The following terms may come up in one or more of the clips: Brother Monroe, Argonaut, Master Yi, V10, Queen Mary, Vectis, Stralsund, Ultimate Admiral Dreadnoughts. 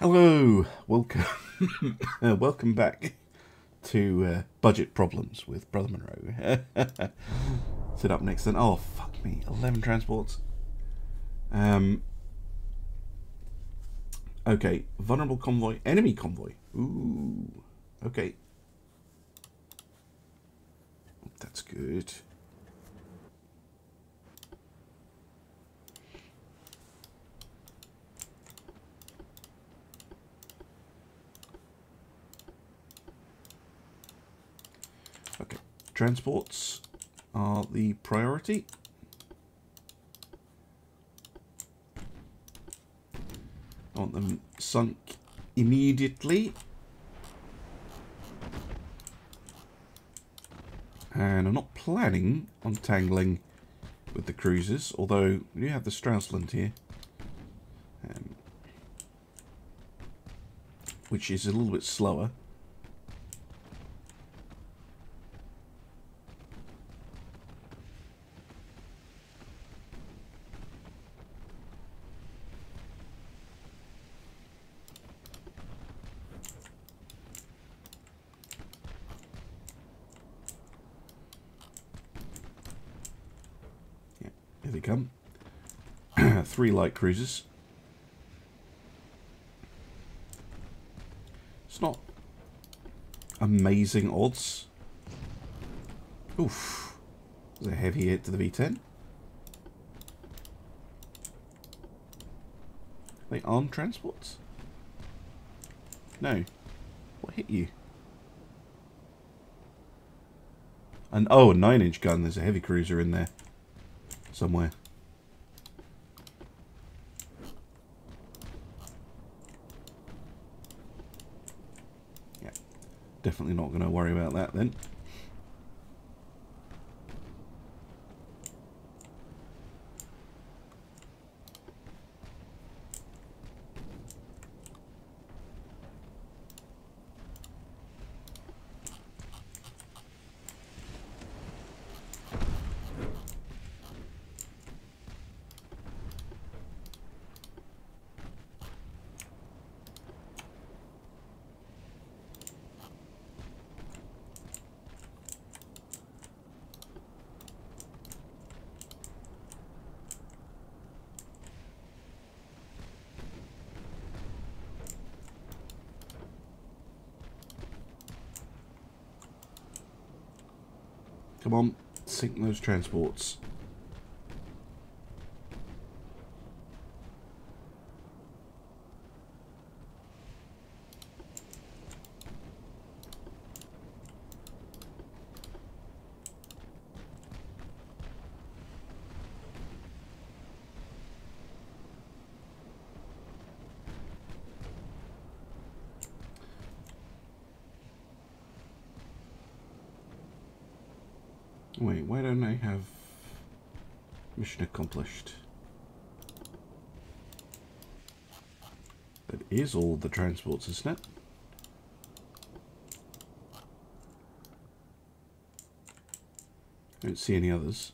Hello, welcome, welcome back to Budget Problems with Brother Monroe. Sit up next then. Oh, fuck me, 11 transports. Okay, vulnerable convoy, enemy convoy. Ooh, okay. That's good. Transports are the priority. I want them sunk immediately. And I'm not planning on tangling with the cruisers, although we do have the Stralsund here, which is a little bit slower. Three light cruisers. It's not amazing odds. Oof. That was a heavy hit to the V10. They armed transports? No. What hit you? And oh, a 9-inch gun. There's a heavy cruiser in there somewhere. Definitely not going to worry about that then. Come on, sink those transports. Wait, why don't I have mission accomplished? That is all the transports, isn't it? I don't see any others.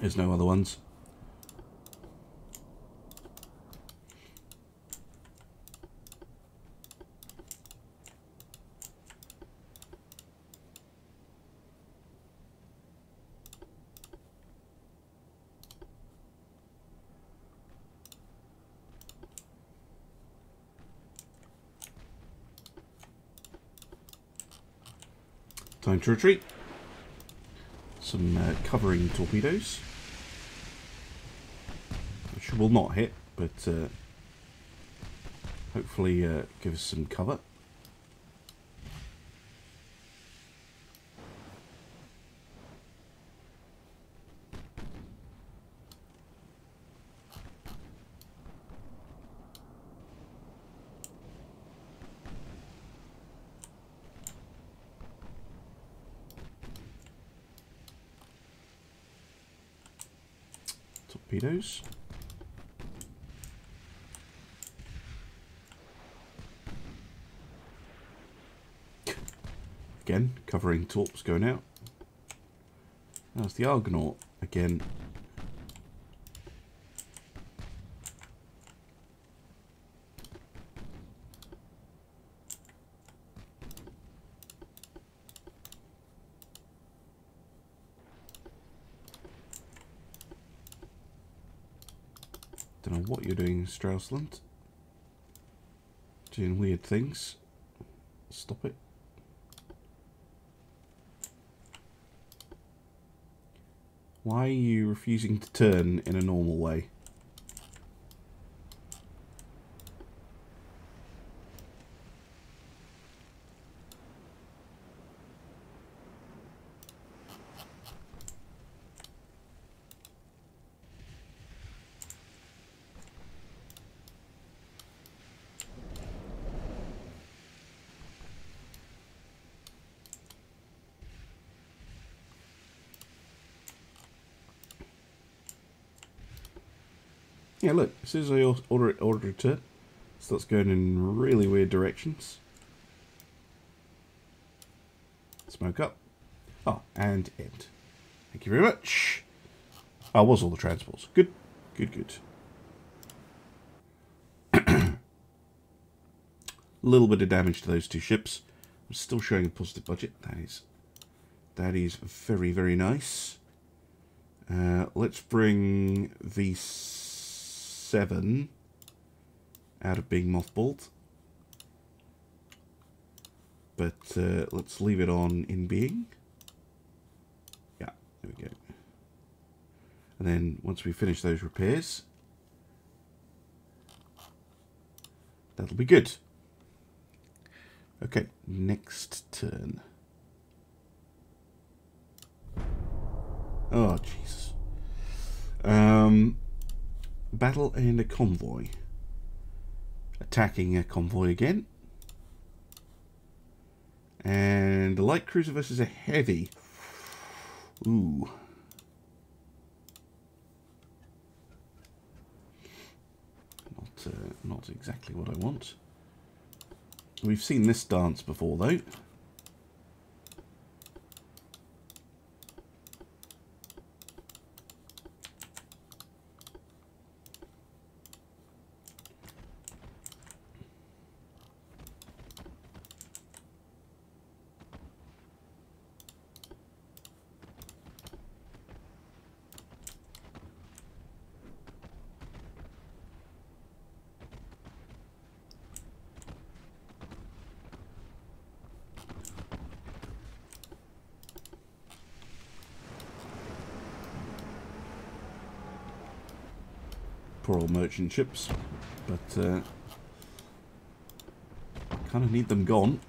There's no other ones. Time to retreat. Some covering torpedoes. Will not hit, but hopefully give us some cover. torpedoes. Again, covering torps going out. That's the Argonaut again. Don't know what you're doing in Stralsund. Doing weird things. Stop it. Why are you refusing to turn in a normal way? Yeah, look, as soon as I ordered it, so that's going in really weird directions. Smoke up. Oh, and end. Thank you very much. Oh, it was all the transports. Good, good, good. A little bit of damage to those two ships. I'm still showing a positive budget. That is very, very nice. Let's bring the V7 out of being mothballed, but let's leave it on in being. Yeah, there we go. And then once we finish those repairs, that'll be good. Okay, next turn. Oh jeez. Battle and a convoy. Attacking a convoy again. And a light cruiser versus a heavy. Ooh. Not exactly what I want. We've seen this dance before though. Poor old merchant ships, but kind of need them gone.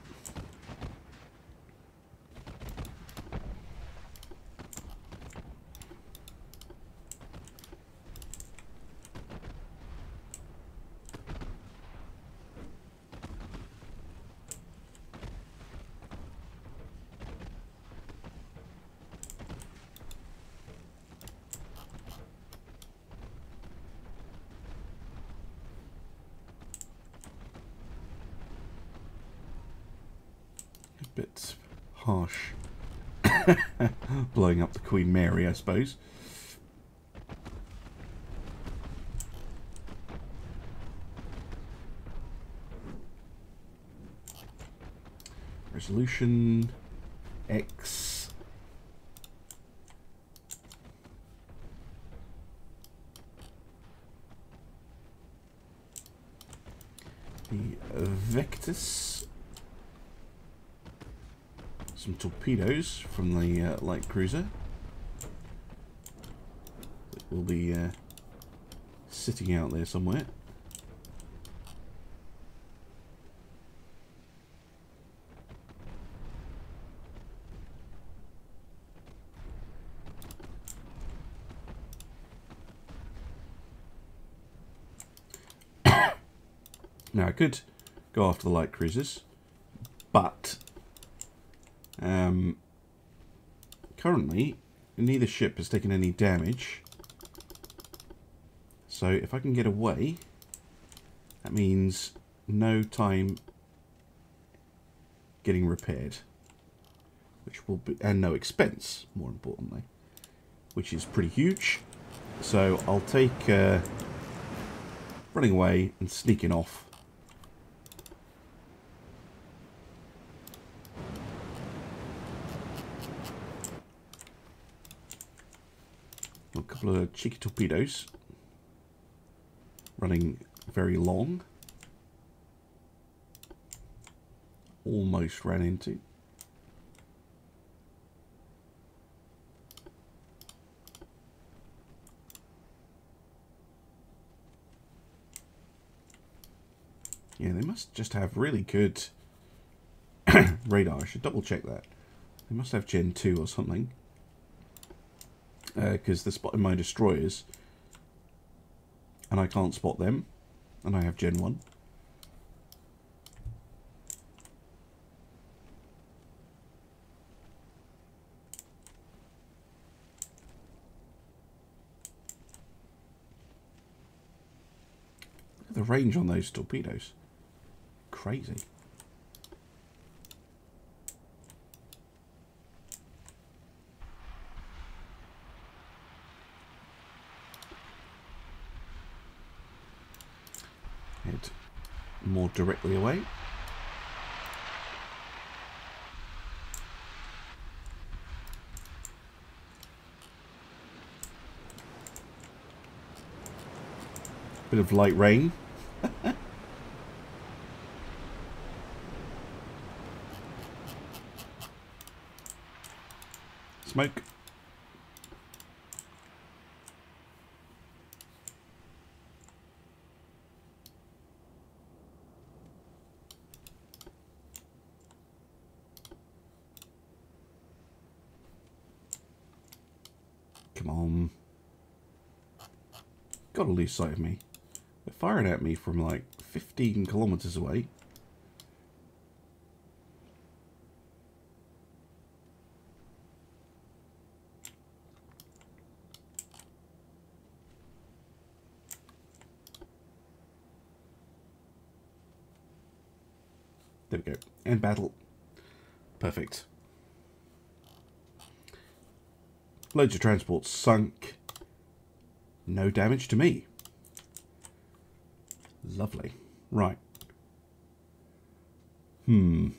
Bit harsh. Blowing up the Queen Mary, I suppose. Resolution X. The Vectis. Some torpedoes from the light cruiser that will be sitting out there somewhere. Now I could go after the light cruisers, but currently, neither ship has taken any damage, So if I can get away, that means no time getting repaired, which will be, and no expense, more importantly, which is pretty huge. So I'll take running away and sneaking off. A couple of cheeky torpedoes running very long. Almost ran into. Yeah, they must just have really good radar. I should double check that. They must have Gen 2 or something. Because they're spotting my destroyers. And I can't spot them. And I have Gen 1. Look at the range on those torpedoes. Crazy. More directly away. Bit of light rain. Smoke. Gotta lose sight of me. They're firing at me from like 15 kilometers away. There we go. End battle. Perfect. Loads of transports sunk. No damage to me. Lovely. Right. Not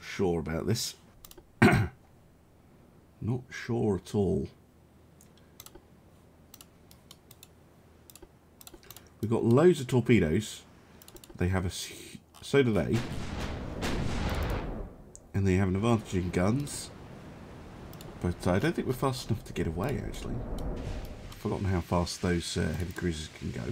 sure about this. Not sure at all. We've got loads of torpedoes. They have a... So do they. And they have an advantage in guns. But I don't think we're fast enough to get away, actually. I've forgotten how fast those heavy cruisers can go.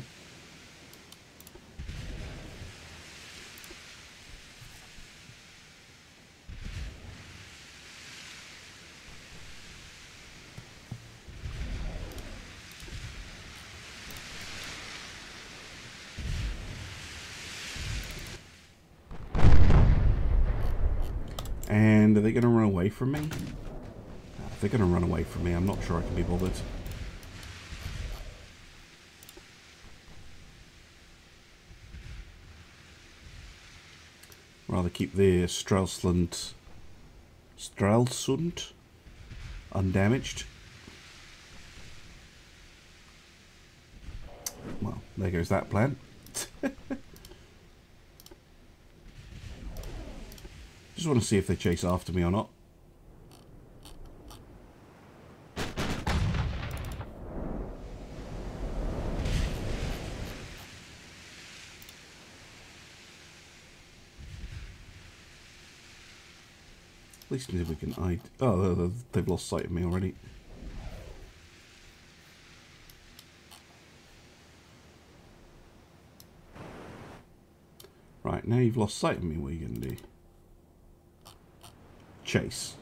And are they going to run away from me? If they're going to run away from me, I'm not sure I can be bothered. Rather keep the Stralsund undamaged. Well, there goes that plan. Just want to see if they chase after me or not. At least if we can hide. Oh, they've lost sight of me already. Right, now you've lost sight of me, what are you going to do? Chase.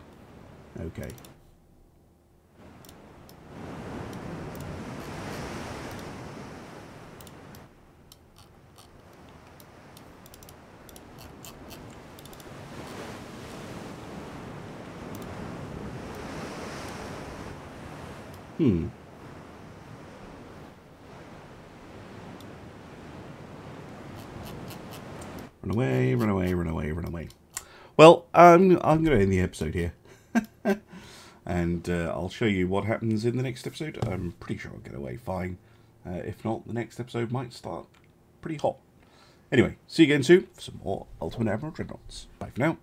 Okay. Run away, run away, run away, run away. Well, I'm going to end the episode here. And I'll show you what happens in the next episode. I'm pretty sure I'll get away fine. If not, the next episode might start pretty hot. Anyway, see you again soon for some more Ultimate Admiral Dreadnoughts. Bye for now.